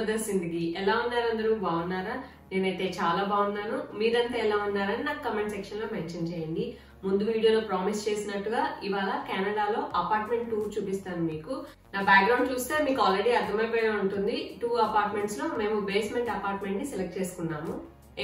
Brothers जिंदगी ఎలా ఉన్నారు అందరూ బాగున్నారా నేనైతే చాలా బాగున్నాను మీరంతా ఎలా ఉన్నారని నాకు కామెంట్ సెక్షన్ లో మెన్షన్ చేయండి ముందు వీడియోలో ప్రామిస్ చేసినట్టుగా ఇవాల కెనడాలో అపార్ట్మెంట్ టూర్ చూపిస్తాను మీకు నా బ్యాక్ గ్రౌండ్ చూస్తే మీకు ఆల్రెడీ అర్థమైపోయి ఉంటుంది టూ అపార్ట్మెంట్స్ లో మేము బేస్మెంట్ అపార్ట్మెంట్ ని సెలెక్ట్ చేసుకున్నాము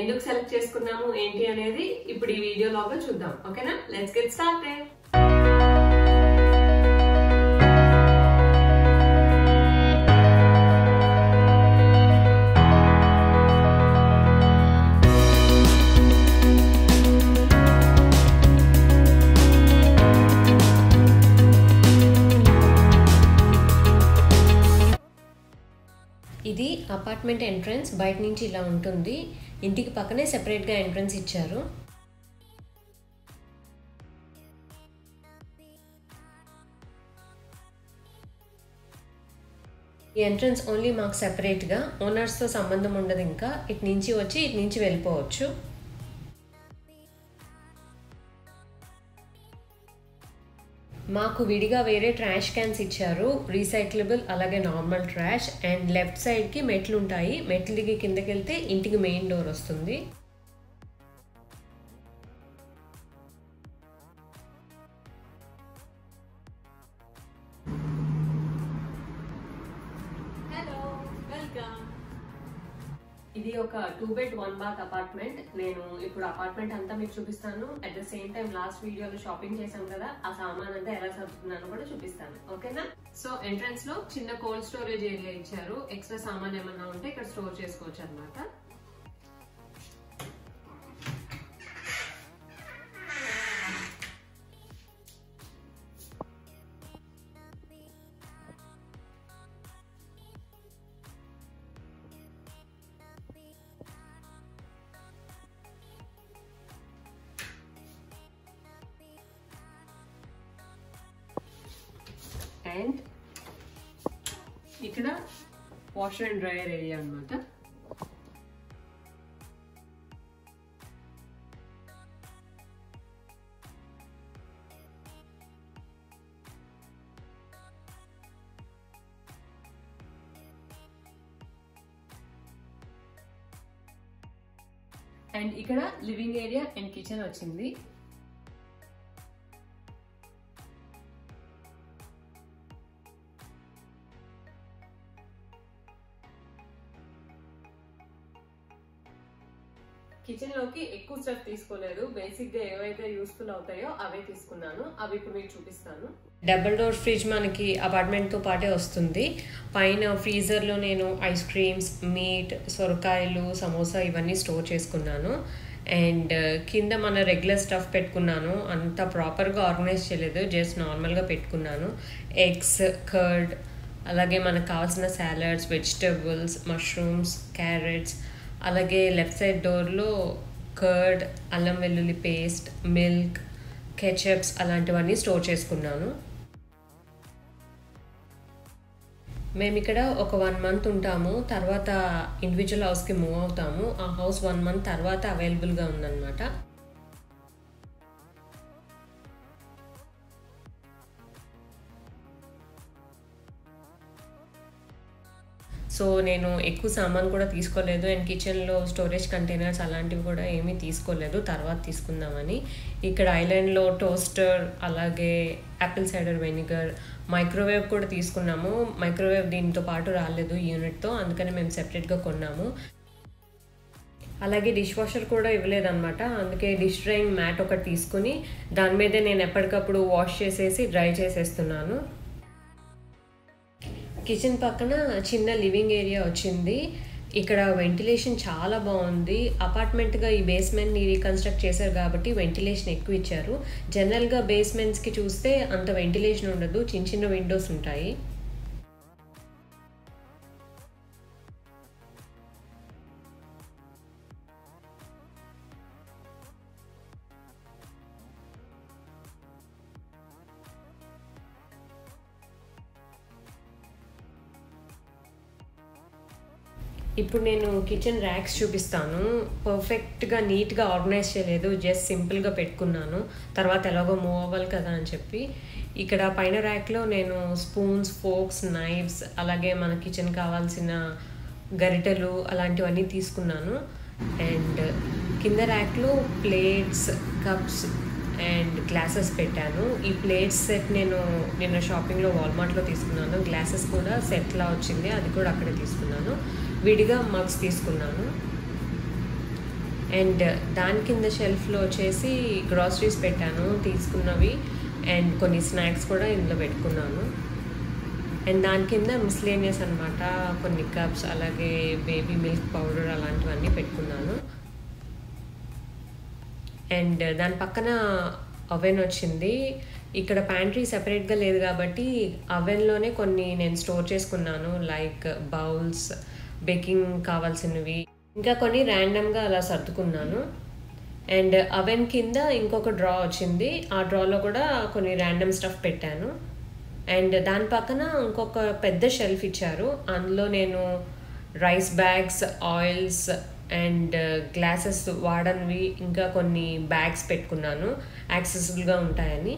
ఎందుకు సెలెక్ట్ చేసుకున్నాము ఏంటి అనేది ఇప్పుడు ఈ వీడియో లోగా చూద్దాం ఓకేనా లెట్స్ గెట్ స్టార్టెడ్ ఇది అపార్ట్మెంట్ ఎంట్రన్స్ బయట నుంచి ఇలా ఉంటుంది ఇంటికి పక్కనే సెపరేట్ గా ఎంట్రన్స్ ఇచ్చారు ఈ ఎంట్రన్స్ ఓన్లీ మాకు సెపరేట్ గా ఓనర్స్ తో సంబంధం ఉండదు ఇంకా ఇటు నుంచి వచ్చి ఇటు నుంచి వెళ్ళిపోవచ్చు మాకు విడిగా వేరే ట్రాష్ క్యాన్స్ ఇచ్చారు రీసైక్లబుల్ అలాగే normal trash and left side కి మెట్లు ఉంటాయి మెట్లు దిగి కిందకి వెళ్తే ఇంటికి మెయిన్ డోర్ వస్తుంది హలో వెల్కమ్ ఇది ఒక 2 బెడ్ 1 బాత్ అపార్ట్మెంట్ నేను ఇప్పుడు అపార్ట్మెంట్ అంతా మీకు చూపిస్తాను at the same time last వీడియోలో షాపింగ్ చేశాం కదా ఆ సామాన్ అంతా ఎలా సర్దుకున్నానో కూడా చూపిస్తాను ఓకేనా సో ఎంట్రన్స్ లో చిన్న కోల్డ్ స్టోరేజ్ ఏరియా ఇచ్చారు ఎక్స్ట్రా సామాన్ ఏమన్నా ఉంటే ఇక్కడ స్టోర్ చేసుకోవచ్చు అన్నమాట అండ్ ఇక్కడ వాషర్ అండ్ డ్రైయర్ ఏరియా అన్నమాట అండ్ ఇక్కడ లివింగ్ ఏరియా అండ్ కిచెన్ వచ్చింది కిచెన్ లోకి ఎక్కువ స్టఫ్ తీసుకోలేదు బేసిక్ గా ఏవైతే యూస్ఫుల్ అవుతాయో అవే తీసుకున్నాను అవి ఇప్పుడు మీకు చూపిస్తాను డబుల్ డోర్ ఫ్రిడ్జ్ మనకి అపార్ట్మెంట్ తో పాటే వస్తుంది పైన ఫ్రీజర్ లో నేను ఐస్ క్రీమ్స్ మీట్ సొరకాయలు సమోసా ఇవన్నీ స్టోర్ చేసుకున్నాను అండ్ కింద మన రెగ్యులర్ స్టఫ్ పెట్టుకున్నాను అంత ప్రాపర్గా ఆర్గనైజ్ చేయలేదు జస్ట్ నార్మల్గా పెట్టుకున్నాను ఎగ్స్ కర్డ్ అలాగే మనకు కావాల్సిన సాలడ్స్ వెజిటబుల్స్ మష్రూమ్స్ క్యారెట్స్ అలాగే లెఫ్ట్ సైడ్ డోర్లో కర్డ్ అల్లం వెల్లుల్లి పేస్ట్ మిల్క్ కెచప్స్ అలాంటివన్నీ స్టోర్ చేసుకున్నాను మేము ఇక్కడ ఒక 1 month ఉంటాము తర్వాత ఇండివిజువల్ హౌస్కి మూవ్ అవుతాము ఆ హౌస్ 1 month తర్వాత అవైలబుల్గా ఉందన్నమాట సో నేను ఎక్కువ సామాన్ కూడా తీసుకోలేదు అండ్ కిచెన్లో స్టోరేజ్ కంటైనర్స్ అలాంటివి కూడా ఏమీ తీసుకోలేదు తర్వాత తీసుకుందామని ఇక్కడ ఐలాండ్లో టోస్టర్ అలాగే యాపిల్ సైడర్ వెనిగర్ మైక్రోవేవ్ కూడా తీసుకున్నాము మైక్రోవేవ్ దీంతో పాటు రాలేదు యూనిట్తో అందుకని మేము సెపరేట్గా కొన్నాము అలాగే డిష్ వాషర్ కూడా ఇవ్వలేదన్నమాట అందుకే డిష్ డ్రైయింగ్ మ్యాట్ ఒకటి తీసుకుని దాని మీదే నేను ఎప్పటికప్పుడు వాష్ చేసేసి డ్రై చేసేస్తున్నాను కిచెన్ పక్కన చిన్న లివింగ్ ఏరియా వచ్చింది ఇక్కడ వెంటిలేషన్ చాలా బాగుంది అపార్ట్మెంట్గా ఈ బేస్మెంట్ని రీకన్స్ట్రక్ట్ చేశారు కాబట్టి వెంటిలేషన్ ఎక్కువ ఇచ్చారు జనరల్గా బేస్మెంట్స్కి చూస్తే అంత వెంటిలేషన్ ఉండదు చిన్న చిన్న విండోస్ ఉంటాయి ఇప్పుడు నేను కిచెన్ ర్యాక్స్ చూపిస్తాను పర్ఫెక్ట్గా నీట్గా ఆర్గనైజ్ చేయలేదు జస్ట్ సింపుల్గా పెట్టుకున్నాను తర్వాత ఎలాగో మూవ్ అవ్వాలి కదా అని చెప్పి ఇక్కడ పైన ర్యాక్లో నేను స్పూన్స్ ఫోక్స్ నైఫ్స్ అలాగే మన కిచెన్ కావాల్సిన గరిటెలు అలాంటివన్నీ తీసుకున్నాను. అండ్ కింద ర్యాక్లో ప్లేట్స్, కప్స్ అండ్ గ్లాసెస్ పెట్టాను. ఈ ప్లేట్స్ సెట్ నేను నిన్న షాపింగ్లో వాల్మార్ట్లో తీసుకున్నాను. గ్లాసెస్ కూడా సెట్లా వచ్చింది, అది కూడా అక్కడ తీసుకున్నాను. విడిగా మగ్స్ తీసుకున్నాను. అండ్ దాని కింద షెల్ఫ్లో వచ్చేసి గ్రాసరీస్ పెట్టాను తీసుకున్నవి, అండ్ కొన్ని స్నాక్స్ కూడా ఇందులో పెట్టుకున్నాను. అండ్ దాని కింద మిస్లేనియస్ అనమాట, కొన్ని కప్స్ అలాగే బేబీ మిల్క్ పౌడర్ అలాంటివన్నీ పెట్టుకున్నాను. అండ్ దాని పక్కన అవెన్ వచ్చింది. ఇక్కడ ప్యాంట్రీ సెపరేట్గా లేదు కాబట్టి అవెన్లోనే కొన్ని నేను స్టోర్ చేసుకున్నాను, లైక్ బౌల్స్, బేకింగ్ కావాల్సినవి, ఇంకా కొన్ని ర్యాండమ్గా అలా సర్దుకున్నాను. అండ్ అవెన్ కింద ఇంకొక డ్రా వచ్చింది, ఆ డ్రాలో కూడా కొన్ని ర్యాండమ్ స్టఫ్ పెట్టాను. అండ్ దాని పక్కన ఇంకొక పెద్ద షెల్ఫ్ ఇచ్చారు, అందులో నేను rice bags, oils and glasses వాడనివి, ఇంకా కొన్ని బ్యాగ్స్ పెట్టుకున్నాను యాక్సెసిబుల్గా ఉంటాయని.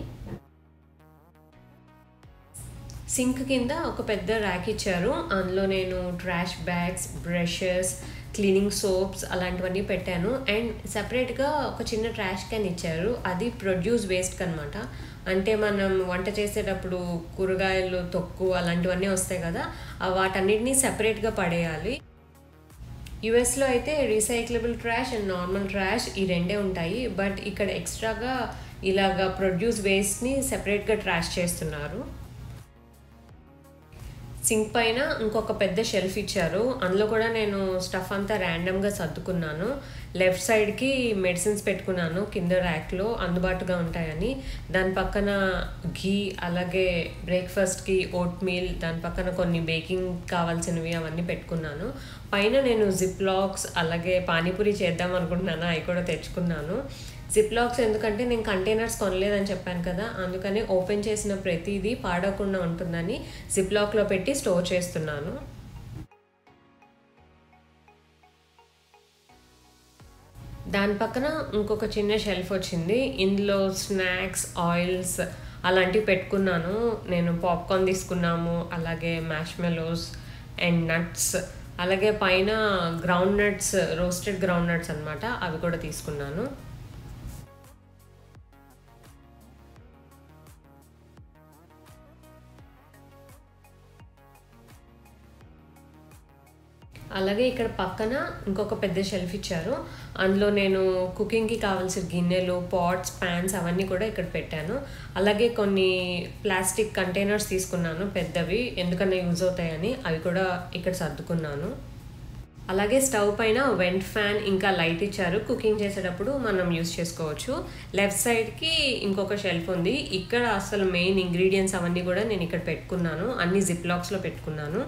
సింక్ కింద ఒక పెద్ద ర్యాక్ ఇచ్చారు, అందులో నేను trash bags, brushes, cleaning soaps అలాంటివన్నీ పెట్టాను. అండ్ సపరేట్గా ఒక చిన్న ట్రాష్ క్యాన్ ఇచ్చారు, అది ప్రొడ్యూస్ వేస్ట్కి అనమాట. అంటే మనం వంట చేసేటప్పుడు కూరగాయలు తొక్కు అలాంటివన్నీ వస్తాయి కదా, వాటన్నిటినీ సపరేట్గా పడేయాలి. యుఎస్లో అయితే recyclable trash and normal trash ఈ రెండే ఉంటాయి, బట్ ఇక్కడ ఎక్స్ట్రాగా ఇలాగ ప్రొడ్యూస్ వేస్ట్ని సెపరేట్గా ట్రాష్ చేస్తున్నారు. సింక్ పైన ఇంకొక పెద్ద షెల్ఫ్ ఇచ్చారు, అందులో కూడా నేను స్టఫ్ అంతా ర్యాండమ్గా సర్దుకున్నాను. లెఫ్ట్ సైడ్కి మెడిసిన్స్ పెట్టుకున్నాను కింద ర్యాక్లో అందుబాటుగా ఉంటాయని. దాని పక్కన ఘీ, అలాగే బ్రేక్ఫాస్ట్కి ఓట్ మీల్, దాని పక్కన కొన్ని బేకింగ్ కావాల్సినవి అవన్నీ పెట్టుకున్నాను. పైన నేను జిప్లాక్స్ అలాగే పానీపూరి చేద్దాం అనుకుంటున్నాను, అవి కూడా తెచ్చుకున్నాను. జిప్లాక్స్ ఎందుకంటే నేను కంటైనర్స్ కొనలేదని చెప్పాను కదా, అందుకని ఓపెన్ చేసిన ప్రతిదీ పాడకుండా ఉంటుందని జిప్లాక్లో పెట్టి స్టోర్ చేస్తున్నాను. దాని పక్కన ఇంకొక చిన్న షెల్ఫ్ వచ్చింది, ఇందులో స్నాక్స్, ఆయిల్స్ అలాంటివి పెట్టుకున్నాను. నేను పాప్కార్న్ తీసుకున్నాము, అలాగే మ్యాష్మెలోస్ అండ్ నట్స్, అలాగే పైన ground nuts, roasted ground nuts అనమాట, అవి కూడా తీసుకున్నాను. అలాగే ఇక్కడ పక్కన ఇంకొక పెద్ద షెల్ఫ్ ఇచ్చారు, అందులో నేను కుకింగ్కి కావాల్సిన గిన్నెలు, పాట్స్, ప్యాన్స్ అవన్నీ కూడా ఇక్కడ పెట్టాను. అలాగే కొన్ని ప్లాస్టిక్ కంటైనర్స్ తీసుకున్నాను పెద్దవి, ఎందుకన్నా యూజ్ అవుతాయని, అవి కూడా ఇక్కడ సర్దుకున్నాను. అలాగే స్టవ్ పైన వెంట్ ఫ్యాన్ ఇంకా లైట్ ఇచ్చారు, కుకింగ్ చేసేటప్పుడు మనం యూజ్ చేసుకోవచ్చు. లెఫ్ట్ సైడ్కి ఇంకొక షెల్ఫ్ ఉంది, ఇక్కడ అసలు మెయిన్ ఇంగ్రీడియంట్స్ అవన్నీ కూడా నేను ఇక్కడ పెట్టుకున్నాను, అన్ని జిప్ లాక్స్లో పెట్టుకున్నాను.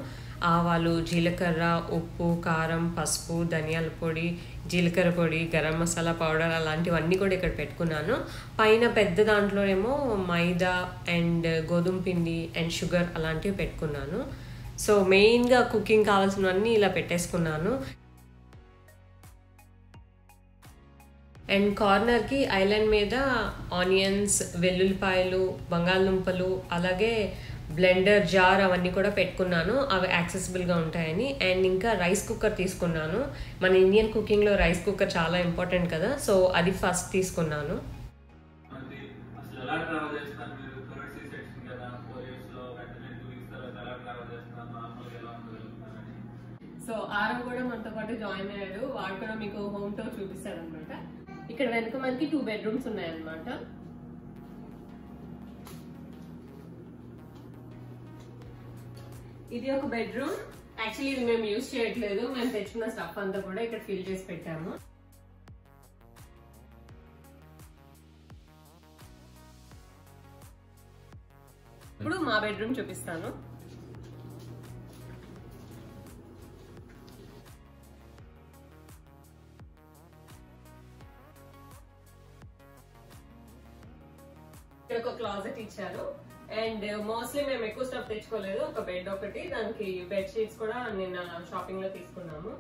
ఆవాలు, జీలకర్ర, ఉప్పు, కారం, పసుపు, ధనియాల పొడి, జీలకర్ర పొడి, గరం మసాలా పౌడర్ అలాంటివన్నీ కూడా ఇక్కడ పెట్టుకున్నాను. పైన పెద్ద దాంట్లో ఏమో మైదా అండ్ గోధుమ పిండి అండ్ షుగర్ అలాంటివి పెట్టుకున్నాను. సో మెయిన్గా కుకింగ్ కావాల్సినవన్నీ ఇలా పెట్టేసుకున్నాను. అండ్ కార్నర్కి ఐలాండ్ మీద ఆనియన్స్, వెల్లుల్లిపాయలు, బంగాళదుంపలు, అలాగే బ్లెండర్ జార్ అవన్నీ కూడా పెట్టుకున్నాను, అవి యాక్సెసిబుల్గా ఉంటాయని. అండ్ ఇంకా రైస్ కుక్కర్ తీసుకున్నాను, మన ఇండియన్ కుకింగ్లో రైస్ కుక్కర్ చాలా ఇంపార్టెంట్ కదా, సో అది ఫస్ట్ తీసుకున్నాను. సో ఆరం కూడా మనతో పాటు జాయిన్ అయ్యాడు, వాడు కూడా మీకు హోమ్ టూర్ చూపిస్తాడు అనమాట. ఇక్కడ వెనుక మనకి 2 బెడ్రూమ్స్ ఉన్నాయన్నమాట. ఇది ఒక బెడ్రూమ్, యాక్చువల్లీ ఇది మేము యూజ్ చేయట్లేదు, మేము తెచ్చుకున్న స్టఫ్ అంతా కూడా ఇక్కడ ఫిల్ చేసి పెట్టాము. ఇప్పుడు మా బెడ్రూమ్ చూపిస్తాను. ఇక్కడ ఒక క్లాజెట్ ఇచ్చారు, అండ్ మోస్ట్లీ మేము ఎక్కువ స్టఫ్ తెచ్చుకోలేదు, ఒక బెడ్ ఒకటి, దానికి బెడ్షీట్స్ కూడా నిన్న షాపింగ్ లో తీసుకున్నాము.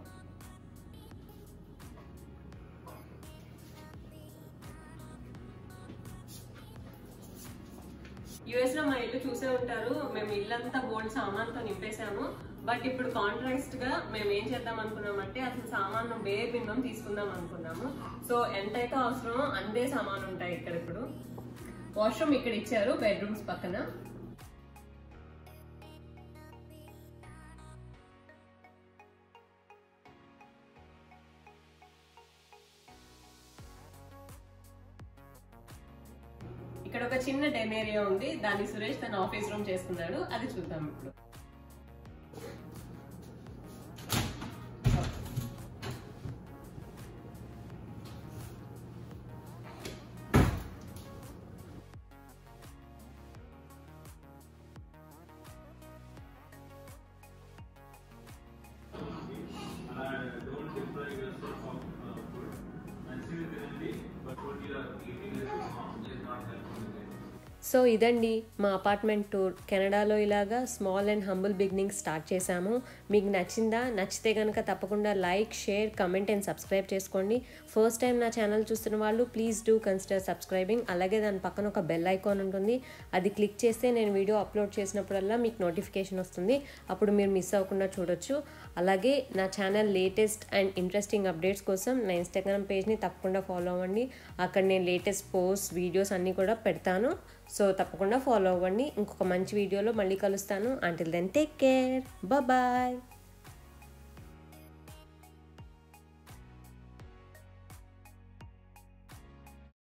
యుఎస్ లో మా ఇల్లు చూసే ఉంటారు, మేము ఇల్లంతా బోల్డ్ సామాన్తో నింపేసాము, बट इप्पुडु कांट्रास्ट गा मेम एम चेद्दाम अनुकुन्नामंटे असलु सामान्य बेर बिन्नम तीसुकुंदाम अनुकुन्नामु सो एंतैते अवसरमो अंते सामान उंटायि इक्कड इप्पुडु वाश्रूम इक्कड इच्चारु बेड्रूम्स पक्कन ఇక్కడ ఒక చిన్న డెన్ ఏరియా ఉంది దాని సురేష్ తన ఆఫీస్ రూమ్ చేసుకున్నాడు అది చూద్దాం ఇప్పుడు సో ఇదండి మా అపార్ట్మెంట్ టూర్ కెనడాలో ఇలాగా small and humble beginning start చేశాము మీకు నచ్చిందా నచ్చితే గనుక తప్పకుండా like share comment and subscribe చేసుకోండి ఫస్ట్ టైం నా ఛానల్ చూస్తున్న వాళ్ళు ప్లీజ్ డు కన్సిడర్ సబ్స్క్రైబింగ్ అలాగే దాని పక్కన ఒక బెల్ ఐకాన్ ఉంటుంది అది క్లిక్ చేస్తే నేను వీడియో అప్లోడ్ చేసినప్పుడల్లా మీకు నోటిఫికేషన్ వస్తుంది అప్పుడు మీరు మిస్ అవ్వకుండా చూడొచ్చు అలాగే నా channel latest and interesting updates కోసం నా Instagram పేజ్ ని తప్పకుండా ఫాలో అవ్వండి అక్కడ నేను లేటెస్ట్ పోస్ట్ వీడియోస్ అన్ని కూడా పెడతాను సో తప్పకుండా ఫాలో అవ్వండి ఇంకొక మంచి వీడియోలో మళ్ళీ కలుస్తాను until then take care bye by